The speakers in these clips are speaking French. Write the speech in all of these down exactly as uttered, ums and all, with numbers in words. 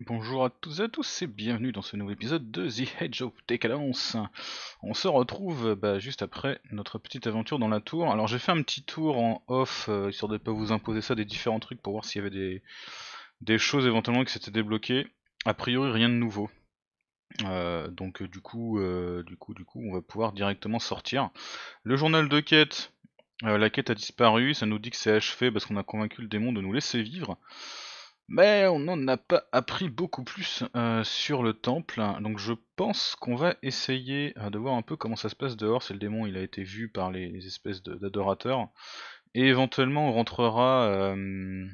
Bonjour à toutes et à tous et bienvenue dans ce nouvel épisode de The Age of Decadence. On se retrouve bah, juste après notre petite aventure dans la tour. Alors j'ai fait un petit tour en off, euh, histoire de ne pas vous imposer ça, des différents trucs pour voir s'il y avait des, des choses éventuellement qui s'étaient débloquées. A priori rien de nouveau. Euh, donc du coup, euh, du coup, du coup, on va pouvoir directement sortir. Le journal de quête, euh, la quête a disparu, ça nous dit que c'est achevé parce qu'on a convaincu le démon de nous laisser vivre. Mais on n'en a pas appris beaucoup plus euh, sur le temple, donc je pense qu'on va essayer de voir un peu comment ça se passe dehors, si le démon il a été vu par les espèces d'adorateurs, et éventuellement on rentrera euh,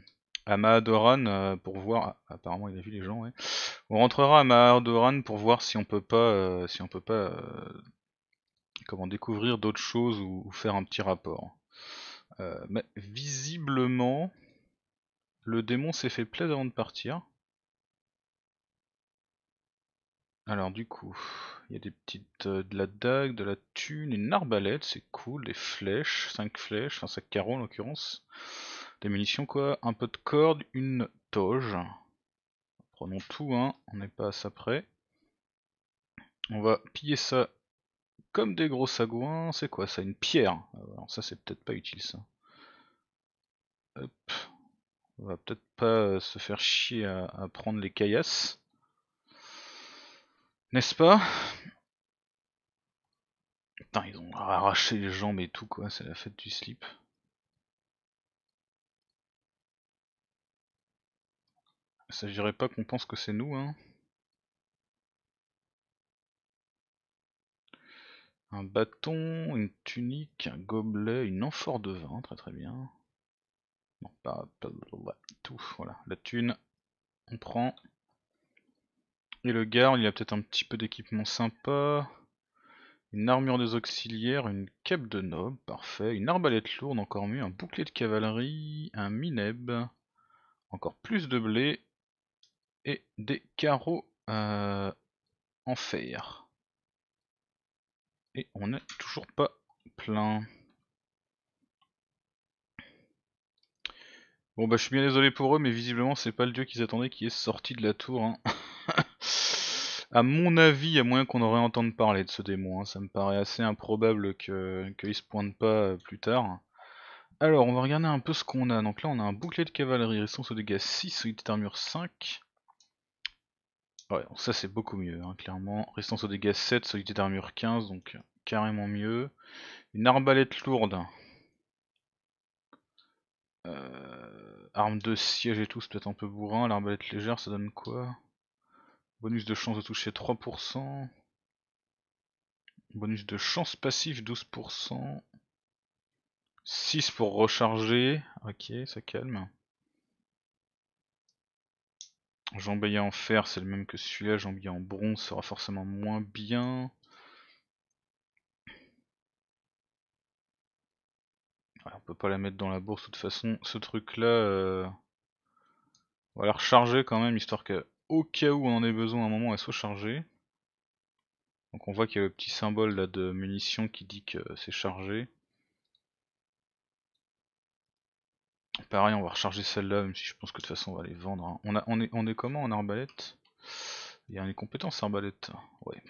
à Maadoran euh, pour voir, ah, apparemment il a vu les gens, ouais. On rentrera à Maadoran pour voir si on peut pas, euh, si on peut pas euh, comment découvrir d'autres choses ou, ou faire un petit rapport. Euh, mais visiblement... Le démon s'est fait plaisir avant de partir. Alors du coup, il y a des petites, euh, de la dague, de la thune, une arbalète, c'est cool, des flèches, cinq flèches, enfin cinq carreaux en l'occurrence. Des munitions quoi, un peu de corde, une toge. Prenons tout hein, on n'est pas à ça près. On va piller ça comme des gros sagouins, c'est quoi ça, une pierre. Alors ça c'est peut-être pas utile ça. Hop. On va peut-être pas se faire chier à, à prendre les caillasses. N'est-ce pas? Putain, ils ont arraché les jambes et tout quoi, c'est la fête du slip. Il ne s'agirait pas qu'on pense que c'est nous hein. Un bâton, une tunique, un gobelet, une amphore de vin, très très bien. Non, pas, pas, pas tout, voilà, la thune, on prend. Et le garde, il a peut-être un petit peu d'équipement sympa. Une armure des auxiliaires, une cape de noble, parfait. Une arbalète lourde, encore mieux, un bouclier de cavalerie, un mineb, encore plus de blé, et des carreaux euh, en fer. Et on n'est toujours pas plein. Bon bah je suis bien désolé pour eux, mais visiblement c'est pas le dieu qu'ils attendaient qui est sorti de la tour. Hein. À mon avis, à moins qu'on aurait entendu parler de ce démon, hein. Ça me paraît assez improbable que qu'il se pointe pas plus tard. Alors on va regarder un peu ce qu'on a. Donc là on a un bouclier de cavalerie, résistance aux dégâts six, solidité d'armure cinq. Ouais, donc ça c'est beaucoup mieux, hein, clairement. Résistance aux dégâts sept, solidité d'armure quinze, donc carrément mieux. Une arbalète lourde. Euh, arme de siège et tout, c'est peut-être un peu bourrin. L'arbalète légère, ça donne quoi? Bonus de chance de toucher trois pour cent. Bonus de chance passif douze pour cent. six pour recharger. Ok, ça calme. Jambier en fer, c'est le même que celui-là. Jambier en bronze sera forcément moins bien. On peut pas la mettre dans la bourse de toute façon, ce truc là, euh... on va la recharger quand même, histoire qu'au cas où on en ait besoin à un moment elle soit chargée. Donc on voit qu'il y a le petit symbole là de munitions qui dit que c'est chargé. Pareil, on va recharger celle-là, même si je pense que de toute façon on va les vendre. Hein. On, a, on, est, on est comment en arbalète? Il y a une compétence arbalète, ouais.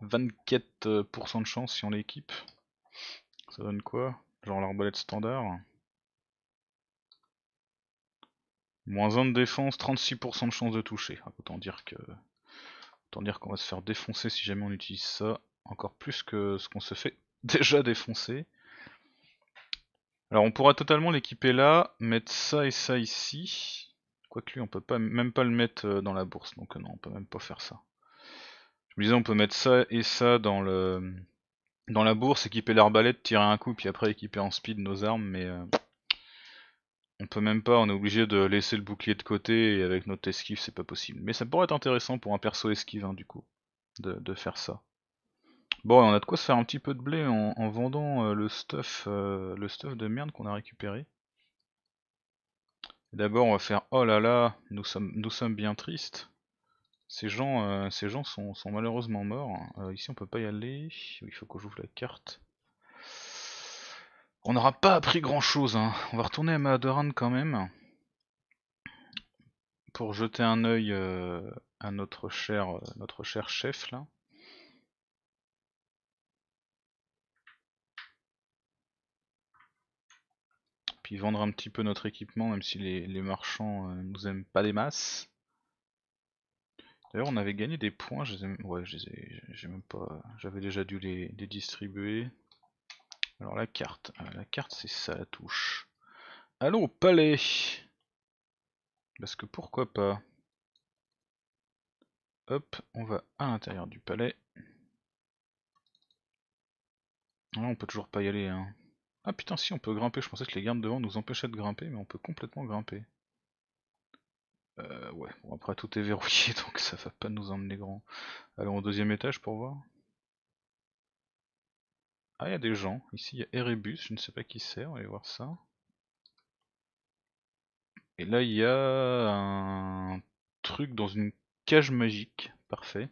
vingt-quatre pour cent de chance si on l'équipe. Ça donne quoi? Genre l'arbalète standard. Moins un de défense, trente-six pour cent de chance de toucher. Autant dire que. Autant dire qu'on va se faire défoncer si jamais on utilise ça. Encore plus que ce qu'on se fait déjà défoncer. Alors on pourra totalement l'équiper là, mettre ça et ça ici. Quoique lui on peut pas même pas le mettre dans la bourse, donc non, on peut même pas faire ça. Je me disais on peut mettre ça et ça dans le. Dans la bourse, équiper l'arbalète, tirer un coup, puis après équiper en speed nos armes, mais euh, on peut même pas, on est obligé de laisser le bouclier de côté, et avec notre esquive c'est pas possible. Mais ça pourrait être intéressant pour un perso esquive, hein, du coup, de, de faire ça. Bon, on a de quoi se faire un petit peu de blé en, en vendant euh, le, stuff, euh, le stuff de merde qu'on a récupéré. D'abord on va faire, oh là là, nous sommes, nous sommes bien tristes. Ces gens, euh, ces gens sont, sont malheureusement morts. Euh, ici on peut pas y aller. Il faut que j'ouvre la carte. On n'aura pas appris grand chose. Hein. On va retourner à Maadoran quand même. pour jeter un œil euh, à notre cher, euh, notre cher chef là. Puis vendre un petit peu notre équipement, même si les, les marchands euh, nous aiment pas des masses. D'ailleurs on avait gagné des points, je les ai, ouais, je les ai, j'ai même pas, j'avais déjà dû les, les distribuer. Alors la carte, euh, la carte c'est ça la touche. Allons au palais. Parce que pourquoi pas. Hop, on va à l'intérieur du palais. Là on peut toujours pas y aller hein. Ah putain si on peut grimper, je pensais que les gardes devant nous empêchaient de grimper, mais on peut complètement grimper. Euh ouais, bon après tout est verrouillé donc ça va pas nous emmener grand. Allons au deuxième étage pour voir. Ah, il y a des gens. Ici, il y a Erebus, je ne sais pas qui c'est, on va aller voir ça. Et là, il y a un truc dans une cage magique. Parfait.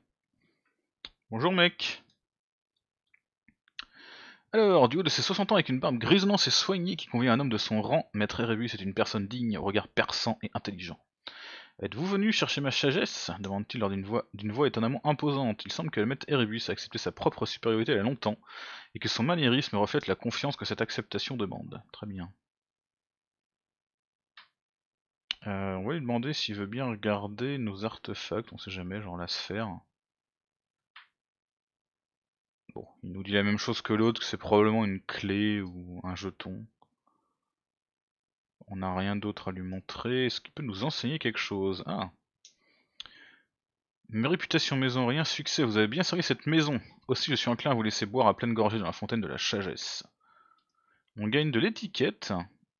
Bonjour, mec. Alors, du haut de ses soixante ans, avec une barbe grisonnante et soignée qui convient à un homme de son rang, maître Erebus est une personne digne, au regard perçant et intelligent. Êtes-vous venu chercher ma sagesse ? demande-t-il lors d'une voix, d'une voix étonnamment imposante. Il semble que le maître Erebus a accepté sa propre supériorité il y a longtemps, et que son maniérisme reflète la confiance que cette acceptation demande. Très bien. Euh, on va lui demander s'il veut bien regarder nos artefacts, on sait jamais, genre la sphère. Bon, il nous dit la même chose que l'autre, que c'est probablement une clé ou un jeton. On n'a rien d'autre à lui montrer. Est-ce qu'il peut nous enseigner quelque chose? Ah. Mes réputations maison, rien, succès. Vous avez bien servi cette maison. Aussi, je suis enclin à vous laisser boire à pleine gorgée dans la fontaine de la sagesse. On gagne de l'étiquette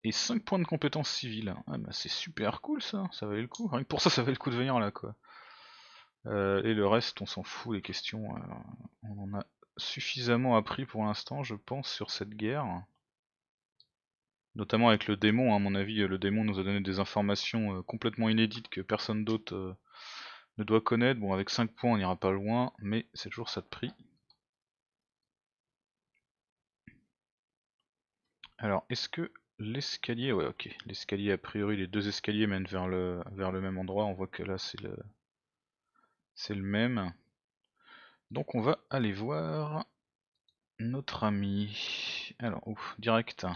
et cinq points de compétence civile. Ah bah c'est super cool ça. Ça valait le coup. Rien que pour ça, ça valait le coup de venir là quoi. Euh, et le reste, on s'en fout. Les questions, euh, on en a suffisamment appris pour l'instant, je pense, sur cette guerre. Notamment avec le démon, hein, à mon avis, le démon nous a donné des informations euh, complètement inédites que personne d'autre euh, ne doit connaître. Bon, avec cinq points, on n'ira pas loin, mais c'est toujours ça de prix. Alors, est-ce que l'escalier... Ouais, ok. L'escalier, a priori, les deux escaliers mènent vers le, vers le même endroit. On voit que là, c'est le, c'est le même. Donc, on va aller voir notre ami. Alors, ouf, direct.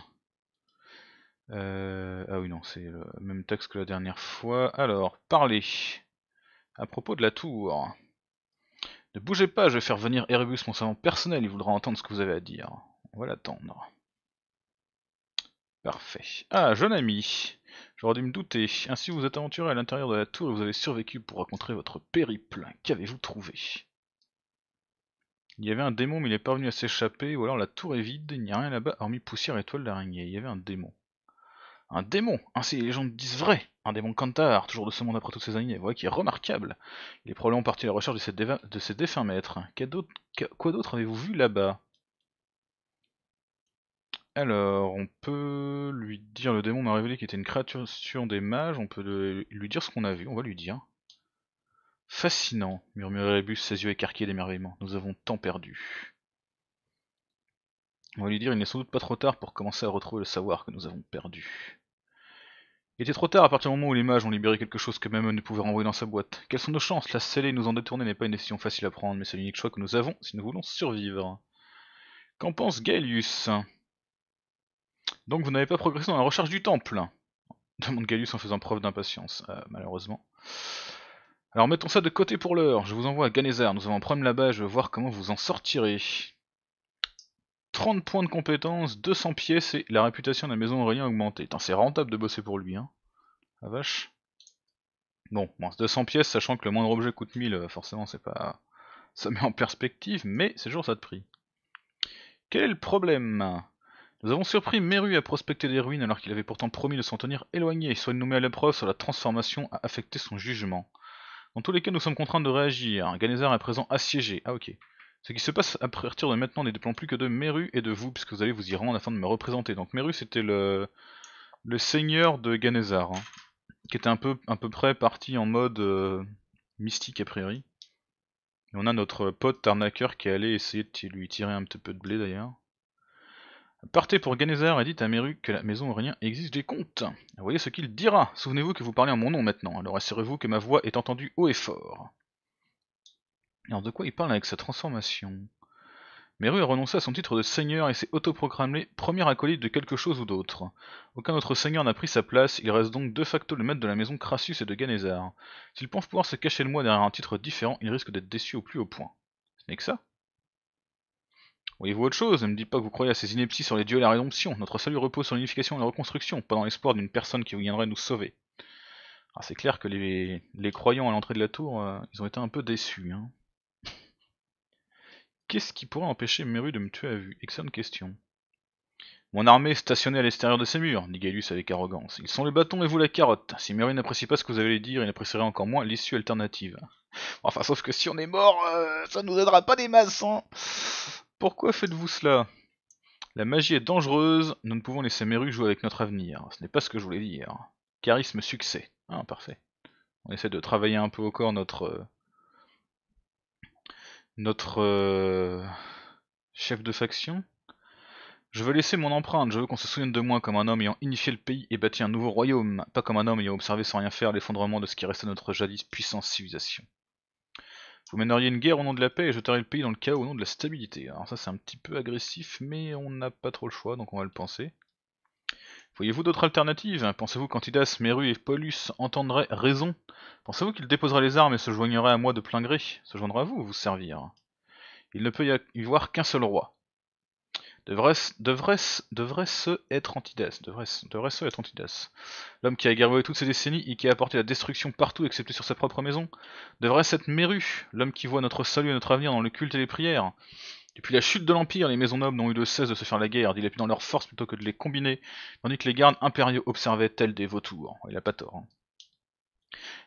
Euh, ah oui non, c'est le même texte que la dernière fois. Alors, parlez à propos de la tour. Ne bougez pas, je vais faire venir Erebus, mon salon personnel, il voudra entendre ce que vous avez à dire. On va l'attendre. Parfait. Ah, jeune ami, j'aurais dû me douter. Ainsi vous êtes aventuré à l'intérieur de la tour et vous avez survécu pour raconter votre périple. Qu'avez-vous trouvé? Il y avait un démon mais il est parvenu à s'échapper, ou alors la tour est vide, il n'y a rien là-bas hormis poussière et toile d'araignée. Il y avait un démon. Un démon, ainsi les légendes disent vrai, un démon Kantar, toujours de ce monde après toutes ces années, voilà qui est remarquable. Il est probablement parti à la recherche de ses, déva... de ses défunts maîtres. Qu qu quoi d'autre avez-vous vu là-bas? Alors, on peut lui dire, le démon m'a révélé qu'il était une créature des mages, on peut le... lui dire ce qu'on a vu, on va lui dire. Fascinant, murmurait Erebus, ses yeux écarquillés d'émerveillement, nous avons tant perdu. On va lui dire, il n'est sans doute pas trop tard pour commencer à retrouver le savoir que nous avons perdu. Il était trop tard à partir du moment où les mages ont libéré quelque chose que même eux ne pouvaient renvoyer dans sa boîte. Quelles sont nos chances? La sceller et nous en détourner n'est pas une décision facile à prendre, mais c'est l'unique choix que nous avons si nous voulons survivre. Qu'en pense Gaelius? Donc vous n'avez pas progressé dans la recherche du temple? Demande Gaelius en faisant preuve d'impatience, euh, malheureusement. Alors mettons ça de côté pour l'heure, je vous envoie à Ganesar, nous avons un problème là-bas, je veux voir comment vous en sortirez. trente points de compétence, deux cents pièces et la réputation de la maison Aurélien augmentée. Putain, c'est rentable de bosser pour lui, hein. La vache. Bon, bon, deux cents pièces, sachant que le moindre objet coûte mille, forcément, c'est pas. Ça met en perspective, mais c'est toujours ça de prix. Quel est le problème? Nous avons surpris Meru à prospecter des ruines alors qu'il avait pourtant promis de s'en tenir éloigné, soit de nous mettre à l'épreuve, soit la transformation a affecté son jugement. Dans tous les cas, nous sommes contraints de réagir. Ganesar est présent assiégé. Ah, ok. Ce qui se passe à partir de maintenant ne dépend plus que de Meru et de vous, puisque vous allez vous y rendre afin de me représenter. Donc Meru c'était le, le seigneur de Ganesar, hein, qui était un peu, à peu près parti en mode euh, mystique a priori. Et on a notre pote arnaqueur qui est allé essayer de lui tirer un petit peu de blé d'ailleurs. Partez pour Ganesar et dites à Meru que la maison Aurélien exige des comptes. Voyez ce qu'il dira. Souvenez-vous que vous parlez en mon nom maintenant, alors assurez-vous que ma voix est entendue haut et fort. Alors de quoi il parle avec sa transformation? Meru a renoncé à son titre de seigneur et s'est autoproclamé premier acolyte de quelque chose ou d'autre. Aucun autre seigneur n'a pris sa place, il reste donc de facto le maître de la maison Crassus et de Ganesar. S'il pense pouvoir se cacher le moi derrière un titre différent, il risque d'être déçu au plus haut point. Ce n'est que ça. Voyez-vous autre chose? Ne me dites pas que vous croyez à ces inepties sur les dieux et la rédemption. Notre salut repose sur l'unification et la reconstruction, pas dans l'espoir d'une personne qui viendrait nous sauver. Alors c'est clair que les, les croyants à l'entrée de la tour, euh, ils ont été un peu déçus, hein. Qu'est-ce qui pourrait empêcher Meru de me tuer à vue? Excellente question. Mon armée est stationnée à l'extérieur de ces murs, dit Gaelius avec arrogance. Ils sont le bâton et vous la carotte. Si Meru n'apprécie pas ce que vous allez dire, il apprécierait encore moins l'issue alternative. Enfin, sauf que si on est mort, euh, ça nous aidera pas des masses, hein. Pourquoi faites-vous cela? La magie est dangereuse, nous ne pouvons laisser Meru jouer avec notre avenir. Ce n'est pas ce que je voulais dire. Charisme succès. Ah, parfait. On essaie de travailler un peu au corps notre... Euh... notre euh, chef de faction. Je veux laisser mon empreinte, je veux qu'on se souvienne de moi comme un homme ayant unifié le pays et bâti un nouveau royaume, pas comme un homme ayant observé sans rien faire l'effondrement de ce qui restait de notre jadis puissante civilisation. Vous mèneriez une guerre au nom de la paix et jeteriez le pays dans le chaos au nom de la stabilité. Alors ça c'est un petit peu agressif, mais on n'a pas trop le choix, donc on va le penser. Voyez-vous d'autres alternatives? Pensez-vous qu'Antidas, Meru et Paulus entendraient raison? Pensez-vous qu'il déposerait les armes et se joignerait à moi de plein gré? Se joindra à vous, vous servir? Il ne peut y avoir qu'un seul roi. Devrait-ce devrait devrait être Antidas? Devrait-ce devrait être Antidas? L'homme qui a guerroyé toutes ces décennies et qui a apporté la destruction partout excepté sur sa propre maison? Devrait-ce être Meru? L'homme qui voit notre salut et notre avenir dans le culte et les prières? Depuis la chute de l'Empire, les maisons nobles n'ont eu de cesse de se faire la guerre, dilapidant leurs forces plutôt que de les combiner, tandis que les gardes impériaux observaient tels des vautours. Il a pas tort, hein.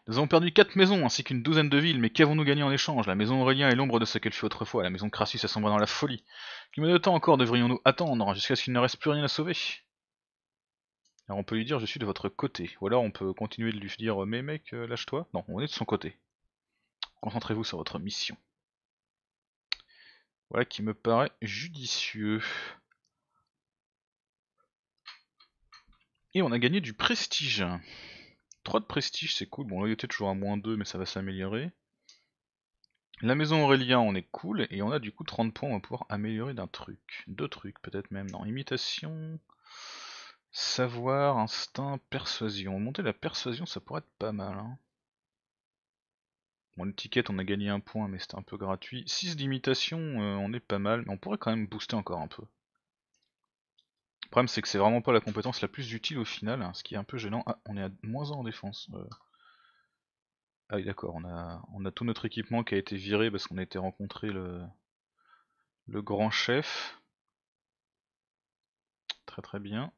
Nous avons perdu quatre maisons ainsi qu'une douzaine de villes, mais qu'avons-nous gagné en échange? La maison Aurélien est l'ombre de ce qu'elle fut autrefois, la maison Crassus s'assombra dans la folie. Combien de temps encore devrions-nous attendre, jusqu'à ce qu'il ne reste plus rien à sauver? Alors on peut lui dire je suis de votre côté, ou alors on peut continuer de lui dire mais mec, lâche-toi. Non, on est de son côté. Concentrez-vous sur votre mission. Voilà qui me paraît judicieux. Et on a gagné du prestige. trois de prestige, c'est cool. Bon, loyauté toujours à moins deux, mais ça va s'améliorer. La maison Aurélien, on est cool. Et on a du coup trente points, on va pouvoir améliorer d'un truc. Deux trucs peut-être même. Non, imitation, savoir, instinct, persuasion. Monter la persuasion, ça pourrait être pas mal, hein. Bon, l'étiquette, on a gagné un point, mais c'était un peu gratuit. six d'imitation, euh, on est pas mal, mais on pourrait quand même booster encore un peu. Le problème, c'est que c'est vraiment pas la compétence la plus utile au final, hein, ce qui est un peu gênant. Ah, on est à moins un en défense. Euh... Ah oui, d'accord, on a, on a tout notre équipement qui a été viré parce qu'on a été rencontré le, le grand chef. Très très bien.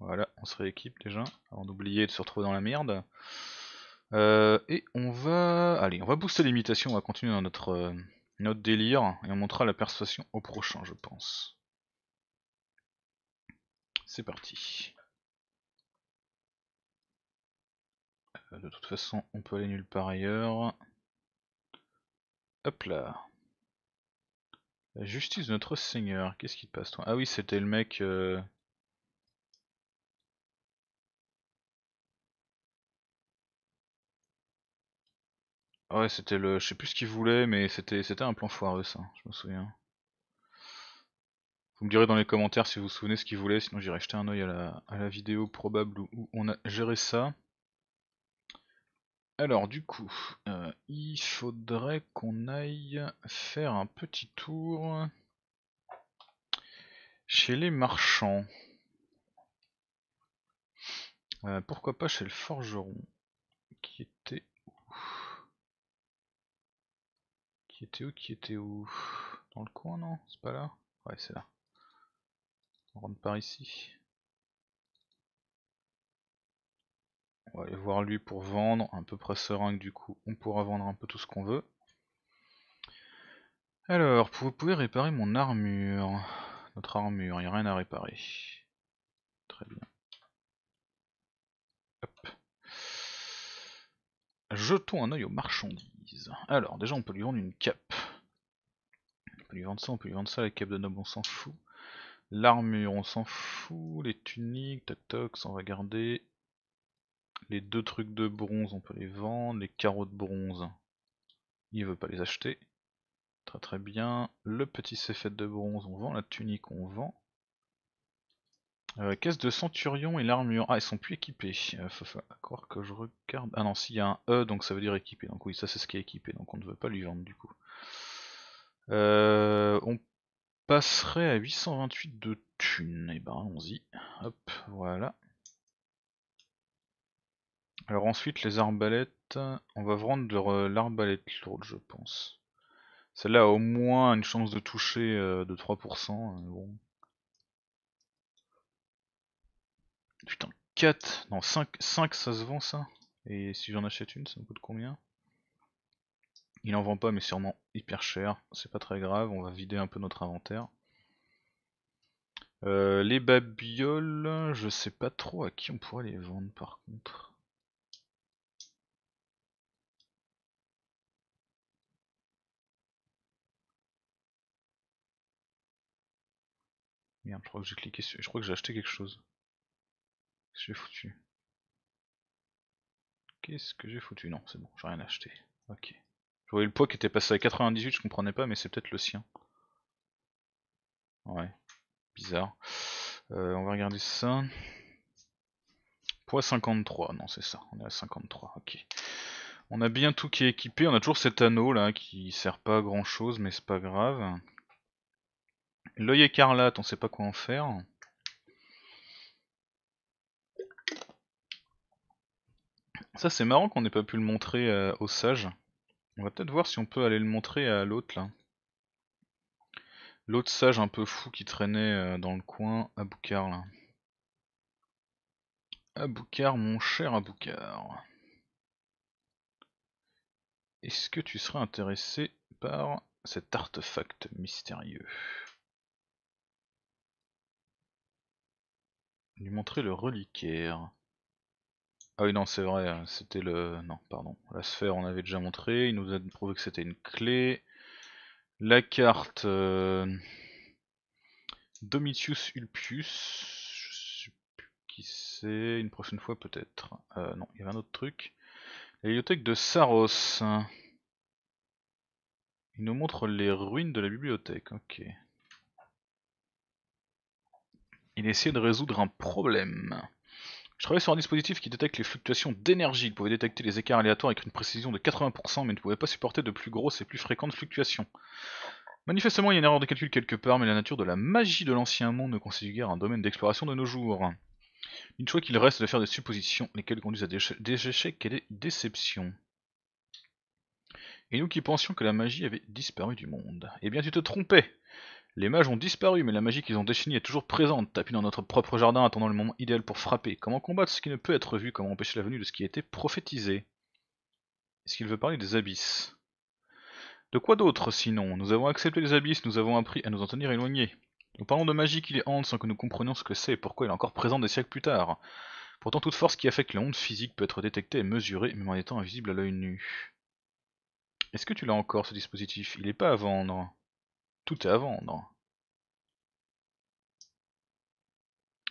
Voilà, on se rééquipe déjà, avant d'oublier de se retrouver dans la merde. Euh, et on va... Allez, on va booster l'imitation, on va continuer dans notre, euh, notre délire, et on montrera la persuasion au prochain, je pense. C'est parti. Euh, de toute façon, on peut aller nulle part ailleurs. Hop là. La justice de notre Seigneur, qu'est-ce qui passe, toi? Ah oui, c'était le mec... Euh... Ouais, c'était le... Je sais plus ce qu'il voulait, mais c'était c'était un plan foireux, ça, je me souviens. Vous me direz dans les commentaires si vous vous souvenez ce qu'il voulait, sinon j'irai jeter un oeil à la, à la vidéo probable où on a géré ça. Alors, du coup, euh, il faudrait qu'on aille faire un petit tour chez les marchands. Euh, pourquoi pas chez le forgeron, qui était... Qui était où? Qui était où? Dans le coin, non? C'est pas là? Ouais, c'est là. On rentre par ici. On va aller voir lui pour vendre. À peu près seringue, du coup, on pourra vendre un peu tout ce qu'on veut. Alors, vous pouvez réparer mon armure. Notre armure, il n'y a rien à réparer. Très bien. Hop. Jetons un œil aux marchandises. Alors, déjà, on peut lui vendre une cape. On peut lui vendre ça, on peut lui vendre ça, la cape de noble, on s'en fout. L'armure, on s'en fout. Les tuniques, tac tac, on va garder. Les deux trucs de bronze, on peut les vendre. Les carreaux de bronze, il veut pas les acheter. Très très bien. Le petit céphète de bronze, on vend. La tunique, on vend. Euh, caisse de centurion et l'armure. Ah, ils sont plus équipés. Euh, faut, faut à croire que je regarde. Ah non, s'il y a un E, donc ça veut dire équipé. Donc oui, ça c'est ce qui est équipé. Donc on ne veut pas lui vendre du coup. Euh, on passerait à huit cent vingt-huit de thunes. Et ben allons-y. Hop, voilà. Alors ensuite, les arbalètes. On va vendre l'arbalète lourde, je pense. Celle-là a au moins une chance de toucher de trois pour cent. Bon. Putain, quatre, non cinq, cinq ça se vend ça. Et si j'en achète une, ça me coûte combien? Il en vend pas mais sûrement hyper cher, c'est pas très grave, on va vider un peu notre inventaire. Euh, les babioles, je sais pas trop à qui on pourrait les vendre par contre. Merde, je crois que j'ai cliqué sur... je crois que j'ai acheté quelque chose. Qu'est-ce que j'ai foutu? Qu'est-ce que j'ai foutu? Non, c'est bon, j'ai rien acheté. Ok. Je voyais le poids qui était passé à quatre-vingt-dix-huit, je comprenais pas, mais c'est peut-être le sien. Ouais, bizarre. Euh, on va regarder ça. Poids cinquante-trois, non c'est ça, on est à cinquante-trois, ok. On a bien tout qui est équipé, on a toujours cet anneau là qui sert pas à grand chose, mais c'est pas grave. L'œil écarlate, on sait pas quoi en faire. Ça c'est marrant qu'on n'ait pas pu le montrer euh, au sage. On va peut-être voir si on peut aller le montrer à l'autre là. L'autre sage un peu fou qui traînait euh, dans le coin, Aboukar là. Aboukar, mon cher Aboukar. Est-ce que tu serais intéressé par cet artefact mystérieux? Lui montrer le reliquaire. Ah oui non c'est vrai, c'était le... non pardon, la sphère on avait déjà montré, il nous a prouvé que c'était une clé. La carte euh... Domitius Ulpius, je sais plus qui c'est, une prochaine fois peut-être. Euh, non, il y avait un autre truc. La bibliothèque de Saros. Il nous montre les ruines de la bibliothèque, ok. Il essayait de résoudre un problème. Je travaille sur un dispositif qui détecte les fluctuations d'énergie. Il pouvait détecter les écarts aléatoires avec une précision de quatre-vingts pour cent, mais ne pouvait pas supporter de plus grosses et plus fréquentes fluctuations. Manifestement, il y a une erreur de calcul quelque part, mais la nature de la magie de l'ancien monde ne constitue guère un domaine d'exploration de nos jours. Une chose qu'il reste de faire des suppositions, lesquelles conduisent à des échecs et des déceptions. Et nous qui pensions que la magie avait disparu du monde. Eh bien, tu te trompais! Les mages ont disparu, mais la magie qu'ils ont définie est toujours présente, tapis dans notre propre jardin, attendant le moment idéal pour frapper. Comment combattre ce qui ne peut être vu? Comment empêcher la venue de ce qui a été prophétisé? Est-ce qu'il veut parler des abysses? De quoi d'autre, sinon? Nous avons accepté les abysses, nous avons appris à nous en tenir éloignés. Nous parlons de magie qui les hante sans que nous comprenions ce que c'est et pourquoi elle est encore présente des siècles plus tard. Pourtant, toute force qui affecte le monde physique peut être détectée et mesurée, même en étant invisible à l'œil nu. Est-ce que tu l'as encore, ce dispositif? Il n'est pas à vendre. Tout est à vendre.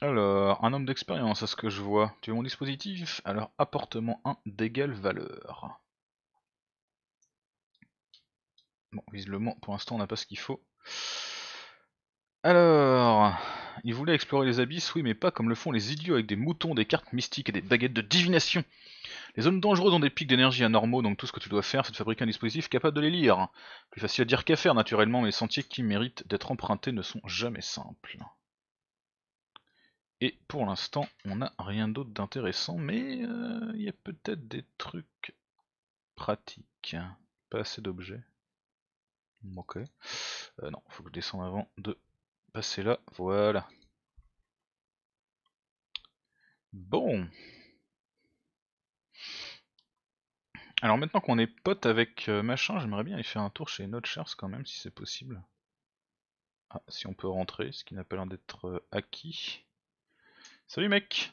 Alors, un homme d'expérience à ce que je vois. Tu veux mon dispositif? Alors, apporte-moi un d'égale valeur. Bon, visiblement, pour l'instant, on n'a pas ce qu'il faut. Alors, il voulait explorer les abysses, oui, mais pas comme le font les idiots avec des moutons, des cartes mystiques et des baguettes de divination. Les zones dangereuses ont des pics d'énergie anormaux, donc tout ce que tu dois faire, c'est de fabriquer un dispositif capable de les lire. Plus facile à dire qu'à faire, naturellement, mais les sentiers qui méritent d'être empruntés ne sont jamais simples. Et pour l'instant, on n'a rien d'autre d'intéressant, mais il euh, y a peut-être des trucs pratiques. Pas assez d'objets. Ok. Euh, non, faut que je descende avant de passer là. Voilà. Bon. Alors maintenant qu'on est pote avec euh, machin, j'aimerais bien aller faire un tour chez Notchers quand même, si c'est possible. Ah, si on peut rentrer, ce qui n'a pas l'air d'être euh, acquis. Salut mec!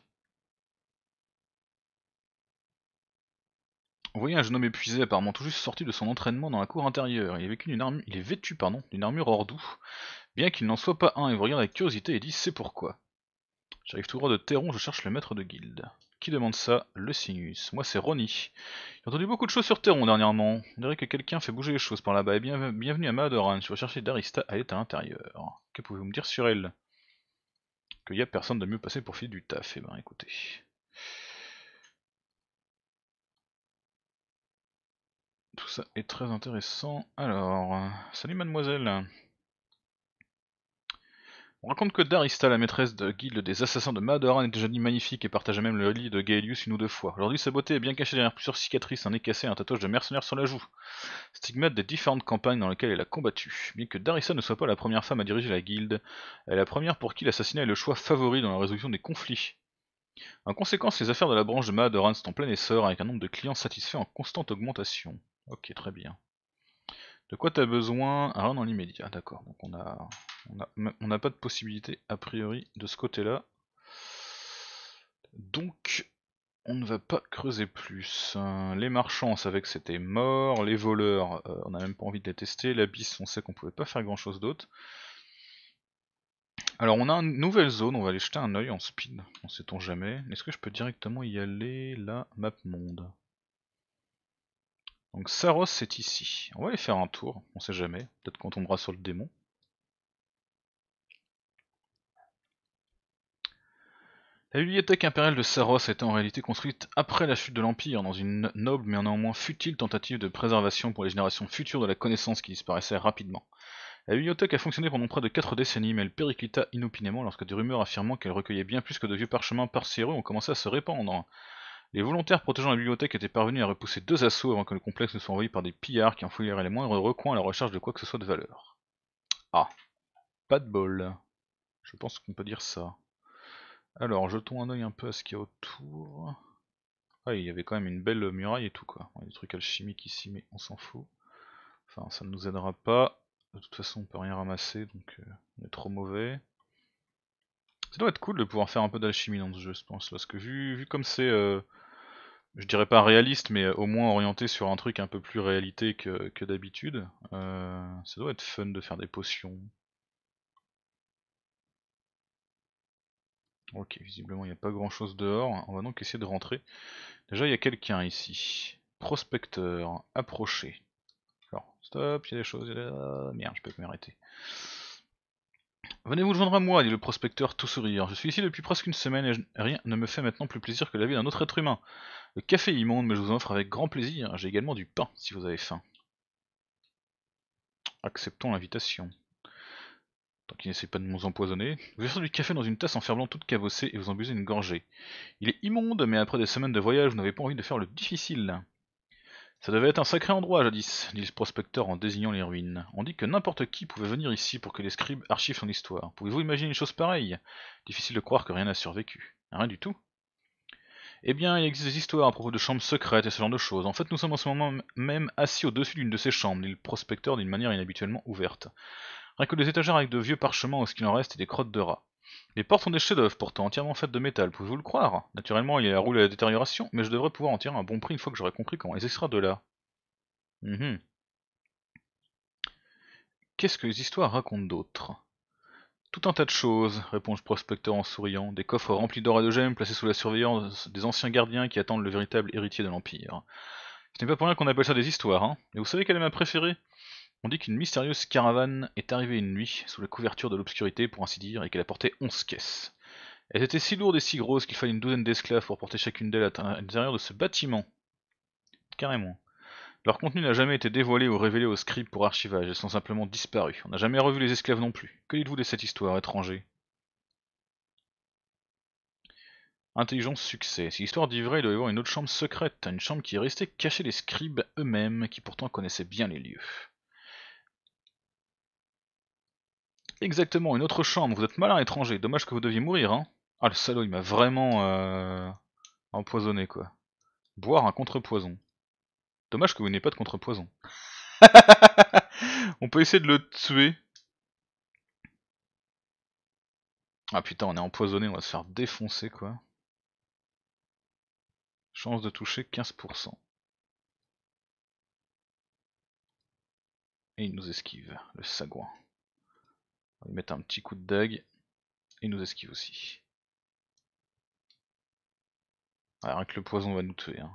Vous voyez un jeune homme épuisé, apparemment tout juste sorti de son entraînement dans la cour intérieure. Il est, vécu d'une armure... Il est vêtu d'une armure hors doux, bien qu'il n'en soit pas un, il vous regarde avec curiosité et dit c'est pourquoi. J'arrive tout droit de Teron, je cherche le maître de guilde. Qui demande ça? Lé Sinus. Moi c'est Ronnie. J'ai entendu beaucoup de choses sur Teron dernièrement. On dirait que quelqu'un fait bouger les choses par là-bas. Et bien, bienvenue à Maadoran, je vais chercher Darista, elle est à l'intérieur. Que pouvez-vous me dire sur elle? Qu'il n'y a personne de mieux passé pour filer du taf. Eh ben écoutez. Tout ça est très intéressant. Alors, salut mademoiselle. On raconte que Darista, la maîtresse de guilde des assassins de Maadoran, est déjà dit magnifique et partagea même le lit de Gaelius une ou deux fois. Aujourd'hui, sa beauté est bien cachée derrière plusieurs cicatrices, un nez cassé et un tatouage de mercenaire sur la joue, stigmate des différentes campagnes dans lesquelles elle a combattu. Bien que Darista ne soit pas la première femme à diriger la guilde, elle est la première pour qui l'assassinat est le choix favori dans la résolution des conflits. En conséquence, les affaires de la branche de Maadoran sont en plein essor avec un nombre de clients satisfaits en constante augmentation. Ok, très bien. De quoi t'as besoin? Rien dans l'immédiat, d'accord. Donc on a, on a, on n'a pas de possibilité a priori de ce côté-là. Donc on ne va pas creuser plus. Les marchands, on savait que c'était mort. Les voleurs, euh, on n'a même pas envie de les tester. L'abysse, on sait qu'on pouvait pas faire grand-chose d'autre. Alors on a une nouvelle zone, on va aller jeter un œil en speed. On sait-on jamais. Est-ce que je peux directement y aller là, map monde? Donc Saros c'est ici, on va aller faire un tour, on sait jamais, peut-être qu'on tombera sur le démon. La bibliothèque impériale de Saros a été en réalité construite après la chute de l'Empire, dans une noble mais néanmoins futile tentative de préservation pour les générations futures de la connaissance qui disparaissait rapidement. La bibliothèque a fonctionné pendant près de quatre décennies, mais elle périclita inopinément lorsque des rumeurs affirmant qu'elle recueillait bien plus que de vieux parchemins parcéreux ont commencé à se répandre. Les volontaires protégeant la bibliothèque étaient parvenus à repousser deux assauts avant que le complexe ne soit envahi par des pillards qui enfouilleraient les moindres recoins à la recherche de quoi que ce soit de valeur. Ah, pas de bol. Je pense qu'on peut dire ça. Alors, jetons un œil un peu à ce qu'il y a autour. Ah, il y avait quand même une belle muraille et tout quoi. Il y a des trucs alchimiques ici, mais on s'en fout. Enfin, ça ne nous aidera pas. De toute façon, on peut rien ramasser, donc euh, on est trop mauvais. Ça doit être cool de pouvoir faire un peu d'alchimie dans ce jeu, je pense, parce que vu, vu comme c'est, euh, je dirais pas réaliste, mais au moins orienté sur un truc un peu plus réalité que, que d'habitude, euh, ça doit être fun de faire des potions. Ok, visiblement il n'y a pas grand chose dehors, on va donc essayer de rentrer. Déjà il y a quelqu'un ici, prospecteur, approché. Alors, stop, il y a des choses, y a des... merde, je peux pas m'arrêter. Venez vous joindre à moi, dit le prospecteur tout sourire. Je suis ici depuis presque une semaine et je... rien ne me fait maintenant plus plaisir que la vie d'un autre être humain. Le café est immonde, mais je vous en offre avec grand plaisir. J'ai également du pain si vous avez faim. Acceptons l'invitation. Tant qu'il n'essaie pas de nous empoisonner. Vous versez du café dans une tasse en fer blanc toute cabossée et vous en buvez une gorgée. Il est immonde, mais après des semaines de voyage, vous n'avez pas envie de faire le difficile. Ça devait être un sacré endroit jadis, dit le prospecteur en désignant les ruines. On dit que n'importe qui pouvait venir ici pour que les scribes archivent son histoire. Pouvez-vous imaginer une chose pareille? Difficile de croire que rien n'a survécu. Rien du tout. Eh bien, il existe des histoires à propos de chambres secrètes et ce genre de choses. En fait, nous sommes en ce moment même assis au-dessus d'une de ces chambres, dit le prospecteur d'une manière inhabituellement ouverte. Rien que des étagères avec de vieux parchemins ou ce qu'il en reste et des crottes de rats. Les portes sont des chefs-d'œuvre pourtant, entièrement faites de métal, pouvez-vous le croire? Naturellement, il y a la roue à la détérioration, mais je devrais pouvoir en tirer un bon prix une fois que j'aurai compris comment on les extra de là. Mmh. Qu'est-ce que les histoires racontent d'autres? Tout un tas de choses, répond le prospecteur en souriant, des coffres remplis d'or et de gemmes placés sous la surveillance des anciens gardiens qui attendent le véritable héritier de l'Empire. Ce n'est pas pour rien qu'on appelle ça des histoires, hein? Et vous savez quelle est ma préférée? On dit qu'une mystérieuse caravane est arrivée une nuit, sous la couverture de l'obscurité pour ainsi dire, et qu'elle apportait onze caisses. Elles étaient si lourdes et si grosses qu'il fallait une douzaine d'esclaves pour porter chacune d'elles à l'intérieur de ce bâtiment. Carrément. Leur contenu n'a jamais été dévoilé ou révélé aux scribes pour archivage, elles sont simplement disparues. On n'a jamais revu les esclaves non plus. Que dites-vous de cette histoire, étranger? Intelligence succès. Si l'histoire dit vrai, il doit y avoir une autre chambre secrète, une chambre qui est restée cachée des scribes eux-mêmes, qui pourtant connaissaient bien les lieux. Exactement, une autre chambre, vous êtes malin étranger, dommage que vous deviez mourir hein. Ah le salaud il m'a vraiment euh, empoisonné quoi. Boire un contrepoison. Dommage que vous n'ayez pas de contrepoison. On peut essayer de le tuer. Ah putain on est empoisonné, on va se faire défoncer quoi. Chance de toucher quinze pour cent. Et il nous esquive, le sagouin. On va lui mettre un petit coup de dague. Il nous esquive aussi. Alors, avec le poison va nous tuer. Hein.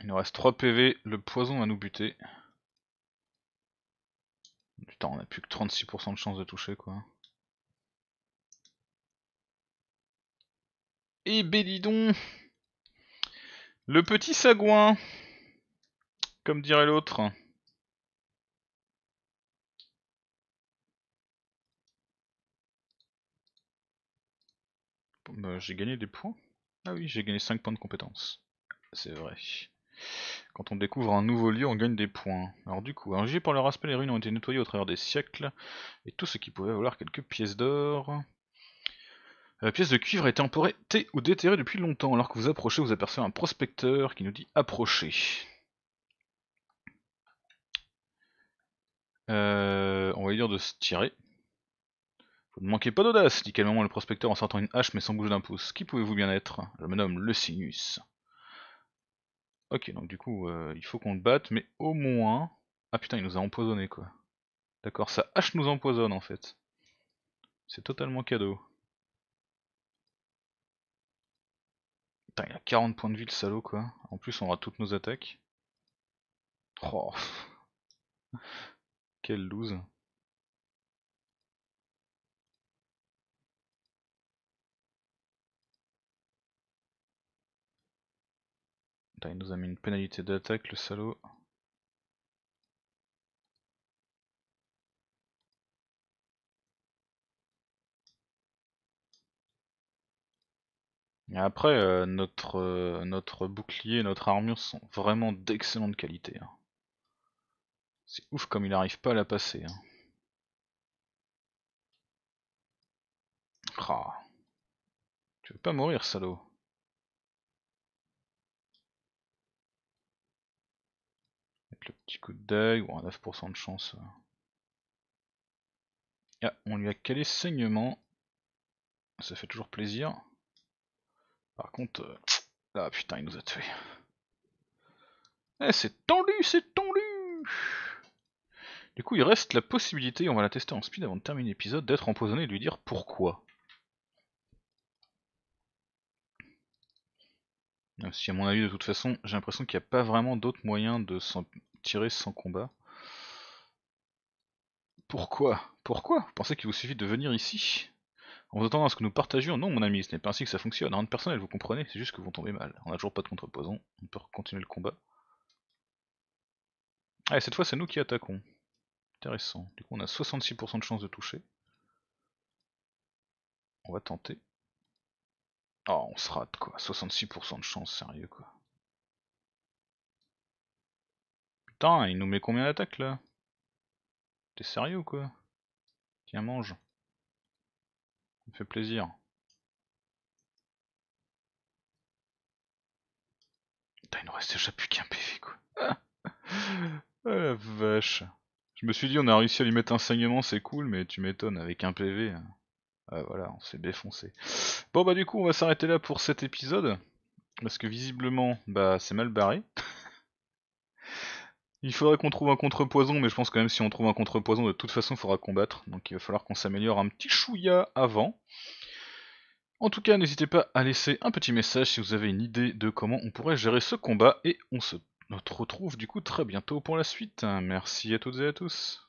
Il nous reste trois P V, le poison va nous buter. Putain, on a plus que trente-six pour cent de chance de toucher quoi. Et Bélidon, le petit sagouin, comme dirait l'autre. Bon, bah, j'ai gagné des points. Ah oui, j'ai gagné cinq points de compétence. C'est vrai. Quand on découvre un nouveau lieu, on gagne des points. Alors du coup, jugé par leur aspect, les ruines ont été nettoyées au travers des siècles, et tout ce qui pouvait valoir quelques pièces d'or. La pièce de cuivre a été emportée ou déterrée depuis longtemps. Alors que vous approchez, vous apercevez un prospecteur qui nous dit « Approchez ». Euh, on va lui dire de se tirer. « Vous ne manquez pas d'audace », dit calmement le prospecteur en sortant une hache mais sans bouger d'un pouce. « Qui pouvez-vous bien être ? » Je me nomme Lé Sinus. Ok, donc du coup, euh, il faut qu'on le batte, mais au moins... Ah putain, il nous a empoisonné, quoi. D'accord, sa hache nous empoisonne, en fait. C'est totalement cadeau. Putain, il a quarante points de vie, le salaud, quoi. En plus, on aura toutes nos attaques. Oh. Quelle loose. Il nous a mis une pénalité d'attaque, le salaud. Et après, euh, notre, euh, notre bouclier et notre armure sont vraiment d'excellente qualité. Hein. C'est ouf comme il n'arrive pas à la passer. Hein. Oh. Tu veux pas mourir, salaud? Le petit coup de dague, on a neuf pour cent de chance. Ah, on lui a calé saignement. Ça fait toujours plaisir. Par contre, euh... ah putain, il nous a tué. Eh, c'est tendu, c'est tendu. Du coup, il reste la possibilité, on va la tester en speed avant de terminer l'épisode, d'être empoisonné et de lui dire pourquoi. Même si à mon avis, de toute façon, j'ai l'impression qu'il n'y a pas vraiment d'autre moyen de s'en tirer sans combat. Pourquoi? Pourquoi? Vous pensez qu'il vous suffit de venir ici? En vous attendant à ce que nous partagions? Non mon ami, ce n'est pas ainsi que ça fonctionne. Rien de personnel, vous comprenez, c'est juste que vous tombez mal. On n'a toujours pas de contrepoison, on peut continuer le combat. Ah, et cette fois c'est nous qui attaquons. Intéressant. Du coup on a soixante-six pour cent de chance de toucher. On va tenter. Oh, on se rate quoi, soixante-six pour cent de chance, sérieux quoi. Putain, il nous met combien d'attaques là? T'es sérieux ou quoi? Tiens, mange. Ça me fait plaisir. Putain, il nous reste déjà plus qu'un P V quoi. Ah la vache. Je me suis dit, on a réussi à lui mettre un saignement, c'est cool, mais tu m'étonnes, avec un P V. Hein. Euh, voilà, on s'est défoncé. Bon bah du coup on va s'arrêter là pour cet épisode, parce que visiblement bah c'est mal barré. Il faudrait qu'on trouve un contrepoison, mais je pense quand même si on trouve un contrepoison de toute façon il faudra combattre, donc il va falloir qu'on s'améliore un petit chouïa avant. En tout cas n'hésitez pas à laisser un petit message si vous avez une idée de comment on pourrait gérer ce combat, et on se retrouve du coup très bientôt pour la suite. Merci à toutes et à tous.